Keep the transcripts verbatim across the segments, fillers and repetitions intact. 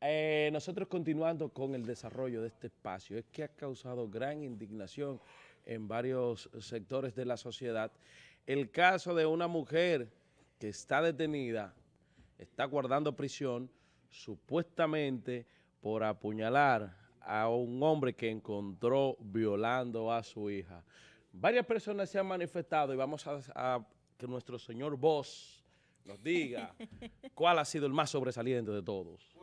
Eh, nosotros continuando con el desarrollo de este espacio, es que ha causado gran indignación en varios sectores de la sociedad el caso de una mujer que está detenida, está guardando prisión supuestamente por apuñalar a un hombre que encontró violando a su hija. Varias personas se han manifestado y vamos a, a que nuestro señor Voz nos diga cuál ha sido el más sobresaliente de todos.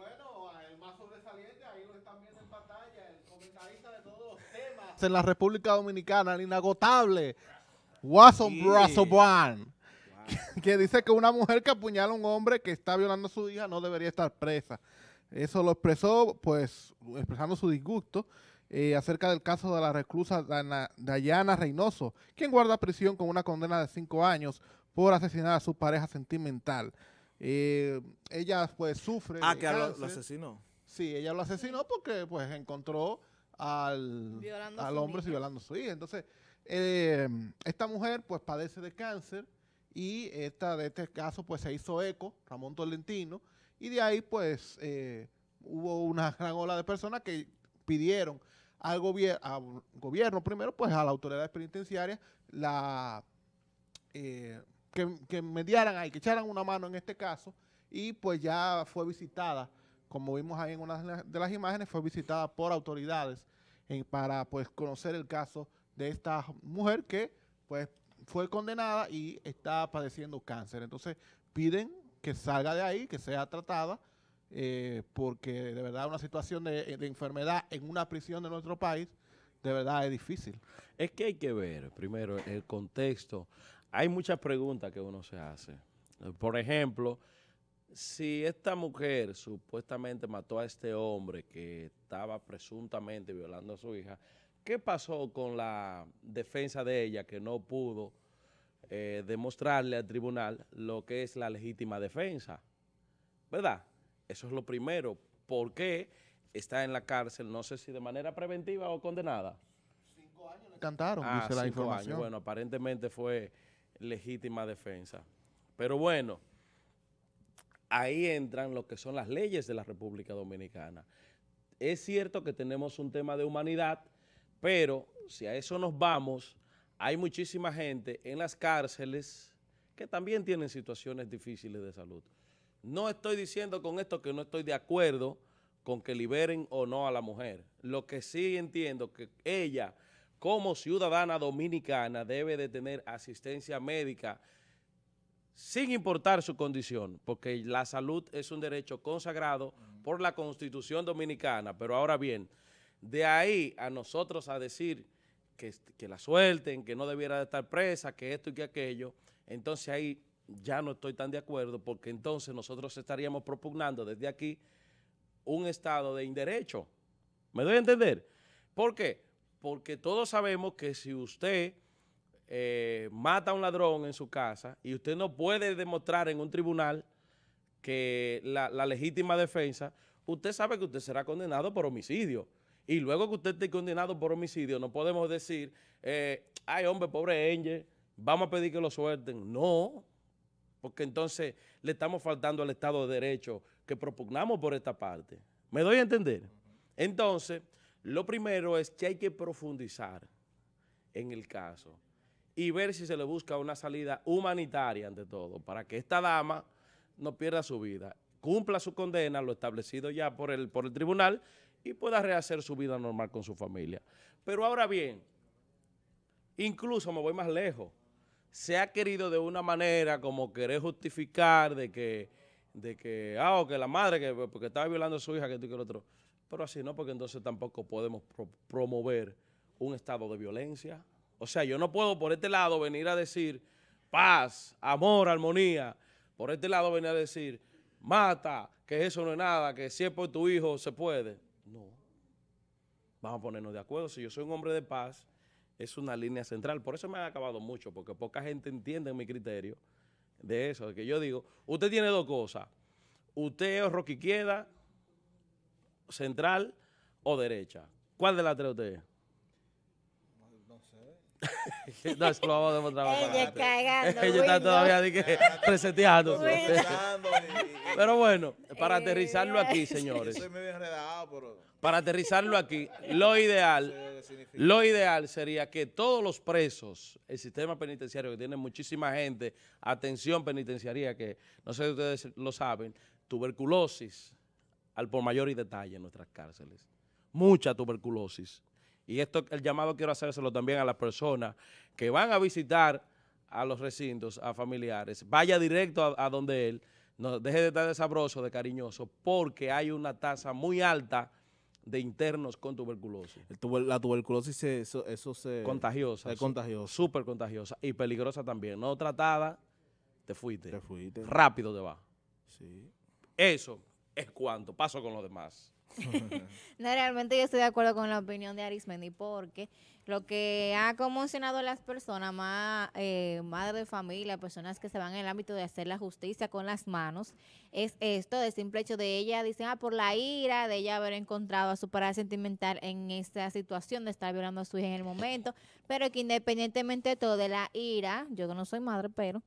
En la República Dominicana, el inagotable Wason Brazoban, wow. que dice que una mujer que apuñala a un hombre que está violando a su hija no debería estar presa. Eso lo expresó, pues, expresando su disgusto eh, acerca del caso de la reclusa Dhayana Reynoso, quien guarda prisión con una condena de cinco años por asesinar a su pareja sentimental. Eh, ella, pues, sufre... Ah, que lo, lo asesinó. Sí, ella lo asesinó porque, pues, encontró... al, al hombre y violando a su hija. Entonces, eh, esta mujer pues padece de cáncer y esta, de este caso pues se hizo eco Ramón Tolentino y de ahí pues eh, hubo una gran ola de personas que pidieron al, gobier al gobierno, primero pues a la autoridad penitenciaria, la, eh, que, que mediaran ahí, que echaran una mano en este caso y pues ya fue visitada. Como vimos ahí en una de las imágenes, fue visitada por autoridades en, para pues, conocer el caso de esta mujer que pues, fue condenada y está padeciendo cáncer. Entonces piden que salga de ahí, que sea tratada, eh, porque de verdad una situación de, de enfermedad en una prisión de nuestro país, de verdad es difícil. Es que hay que ver primero el contexto. Hay muchas preguntas que uno se hace. Por ejemplo... Si esta mujer supuestamente mató a este hombre que estaba presuntamente violando a su hija, ¿qué pasó con la defensa de ella que no pudo eh, demostrarle al tribunal lo que es la legítima defensa? ¿Verdad? Eso es lo primero. ¿Por qué está en la cárcel? No sé si de manera preventiva o condenada. Cinco años le cantaron, ah, dice la información. Años. Bueno, aparentemente fue legítima defensa. Pero bueno... Ahí entran lo que son las leyes de la República Dominicana. Es cierto que tenemos un tema de humanidad, pero si a eso nos vamos, hay muchísima gente en las cárceles que también tienen situaciones difíciles de salud. No estoy diciendo con esto que no estoy de acuerdo con que liberen o no a la mujer. Lo que sí entiendo que ella, como ciudadana dominicana, debe de tener asistencia médica sin importar su condición, porque la salud es un derecho consagrado por la Constitución Dominicana. Pero ahora bien, de ahí a nosotros a decir que, que la suelten, que no debiera de estar presa, que esto y que aquello, entonces ahí ya no estoy tan de acuerdo, porque entonces nosotros estaríamos propugnando desde aquí un estado de inderecho. ¿Me doy a entender? ¿Por qué? Porque todos sabemos que si usted... Eh, mata a un ladrón en su casa y usted no puede demostrar en un tribunal que la, la legítima defensa, usted sabe que usted será condenado por homicidio. Y luego que usted esté condenado por homicidio, no podemos decir, eh, ay hombre, pobre Angel, vamos a pedir que lo suelten. No, porque entonces le estamos faltando al Estado de Derecho que propugnamos por esta parte. ¿Me doy a entender? Entonces, lo primero es que hay que profundizar en el caso y ver si se le busca una salida humanitaria ante todo, para que esta dama no pierda su vida, cumpla su condena, lo establecido ya por el, por el tribunal, y pueda rehacer su vida normal con su familia. Pero ahora bien, incluso me voy más lejos, se ha querido de una manera como querer justificar de que, de que ah, o que la madre, que porque estaba violando a su hija, que esto y que lo otro, pero así no, porque entonces tampoco podemos pro- promover un estado de violencia. O sea, yo no puedo por este lado venir a decir paz, amor, armonía. Por este lado venir a decir mata, que eso no es nada, que si es por tu hijo se puede. No. Vamos a ponernos de acuerdo. Si yo soy un hombre de paz, es una línea central. Por eso me han acabado mucho, porque poca gente entiende mi criterio de eso. De que yo digo, usted tiene dos cosas. Usted es roquiqueda, central o derecha. ¿Cuál de las tres usted es? No, eso lo vamos a demostrar más ella adelante. Cagando, ella está todavía de que reseteándose. Pero bueno, para aterrizarlo aquí, señores. Yo soy medio enredado, pero... Para aterrizarlo aquí, lo ideal, lo ideal sería que todos los presos, el sistema penitenciario que tiene muchísima gente, atención penitenciaria, que no sé si ustedes lo saben, tuberculosis al por mayor y detalle en nuestras cárceles. Mucha tuberculosis. Y esto, el llamado quiero hacérselo también a las personas que van a visitar a los recintos, a familiares. Vaya directo a, a donde él, no deje de estar de sabroso, de cariñoso, porque hay una tasa muy alta de internos con tuberculosis. El tuber, la tuberculosis, eso, eso se... Contagiosa. Es contagiosa. Súper contagiosa y peligrosa también. No tratada, te fuiste. Te fuiste. Rápido te va. Sí. Eso es cuanto. Paso con los demás. No, realmente yo estoy de acuerdo con la opinión de Arismendi, porque lo que ha conmocionado a las personas, más eh, madres de familia, personas que se van en el ámbito de hacer la justicia con las manos, es esto, de simple hecho de ella, dicen, ah, por la ira de ella haber encontrado a su pareja sentimental en esta situación de estar violando a su hija en el momento, pero que independientemente de todo, de la ira, yo que no soy madre, pero...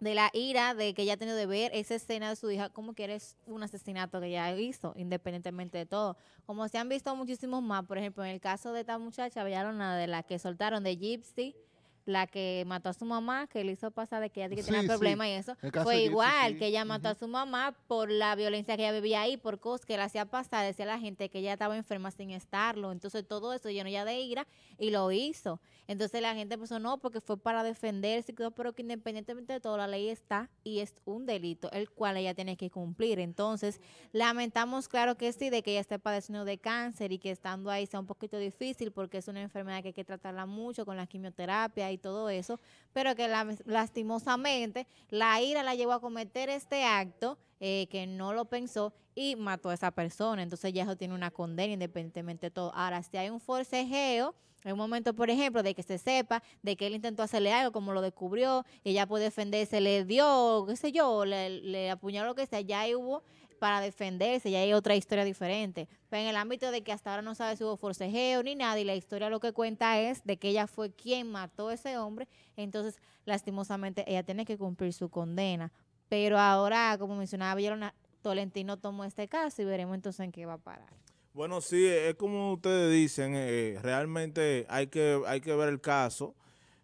de la ira de que ella ha tenido de ver esa escena de su hija, como que eres un asesinato que ella hizo, independientemente de todo. Como se han visto muchísimos más, por ejemplo, en el caso de esta muchacha, Villalona, de la que soltaron, de Gypsy, la que mató a su mamá, que le hizo pasar de que ella sí, tenía sí. problemas y eso, fue igual, Gypsy, sí. que ella mató uh-huh. a su mamá por la violencia que ella vivía ahí, por cosas que le hacía pasar, decía la gente que ella estaba enferma sin estarlo, entonces todo eso lleno ya de ira y lo hizo. Entonces la gente pensó, no, porque fue para defenderse, pero que independientemente de todo, la ley está y es un delito, el cual ella tiene que cumplir. Entonces, lamentamos, claro que sí, de que ella esté padeciendo de cáncer y que estando ahí sea un poquito difícil, porque es una enfermedad que hay que tratarla mucho con la quimioterapia y todo eso, pero que la, lastimosamente la ira la llevó a cometer este acto eh, que no lo pensó y mató a esa persona. Entonces ya eso tiene una condena independientemente de todo. Ahora, si hay un forcejeo, en un momento, por ejemplo, de que se sepa de que él intentó hacerle algo, como lo descubrió, ella puede defenderse, le dio, qué sé yo, le, le apuñaló, lo que sea, ya hubo para defenderse, ya hay otra historia diferente. Pero en el ámbito de que hasta ahora no sabe si hubo forcejeo ni nada, y la historia lo que cuenta es de que ella fue quien mató a ese hombre, entonces, lastimosamente, ella tiene que cumplir su condena. Pero ahora, como mencionaba Villalona, Tolentino tomó este caso y veremos entonces en qué va a parar. Bueno, sí, es como ustedes dicen, eh, realmente hay que, hay que ver el caso.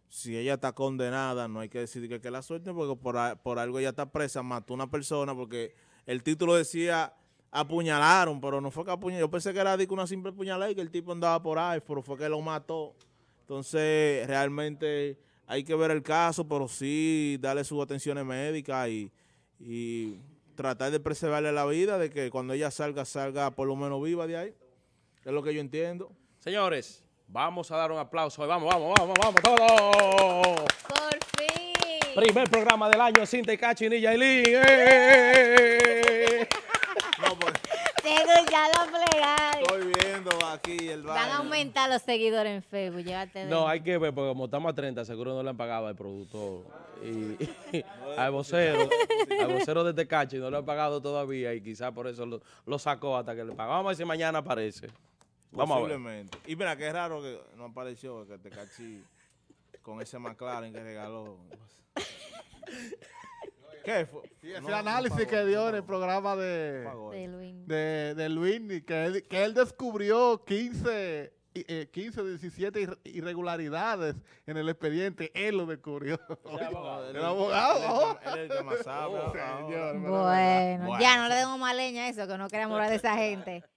Si ella está condenada, no hay que decir que, que la suelten, porque por, por algo ella está presa, mató a una persona, porque... El título decía, apuñalaron, pero no fue que apuñalaron. Yo pensé que era una simple puñalada y que el tipo andaba por ahí, pero fue que lo mató. Entonces, realmente hay que ver el caso, pero sí darle sus atenciones médicas y, y tratar de preservarle la vida, de que cuando ella salga, salga por lo menos viva de ahí. Es lo que yo entiendo. Señores, vamos a dar un aplauso. Vamos, vamos, vamos, vamos, todos. Por fin. Primer programa del año sin Tecachi ni Yailin. ¡Eh! No, pues. Tengo ya los plegarios. Estoy viendo aquí el baño. Van a aumentar los seguidores en Facebook. Llévate de no, hay que ver, porque como estamos a treinta, seguro no le han pagado al productor. Y, y, no, al vocero. Al vocero de Tecachi no le han pagado todavía y quizás por eso lo, lo sacó hasta que le pagamos. Vamos a ver si mañana aparece. Vamos posiblemente. A ver. Y mira, que es raro que no apareció, que Tecachi con ese McLaren que regaló. ¿Qué fue? Sí, ese no, análisis no pagó, que dio no en el programa de, no de Luini, de, de Luini que, él, que él descubrió quince, diecisiete irregularidades en el expediente. Él lo descubrió. O sea, abogado, el, el abogado. El, el, el, el que más sabe, oh, señor, bueno, ya no le demos más leña a eso, que no queremos hablar de esa gente.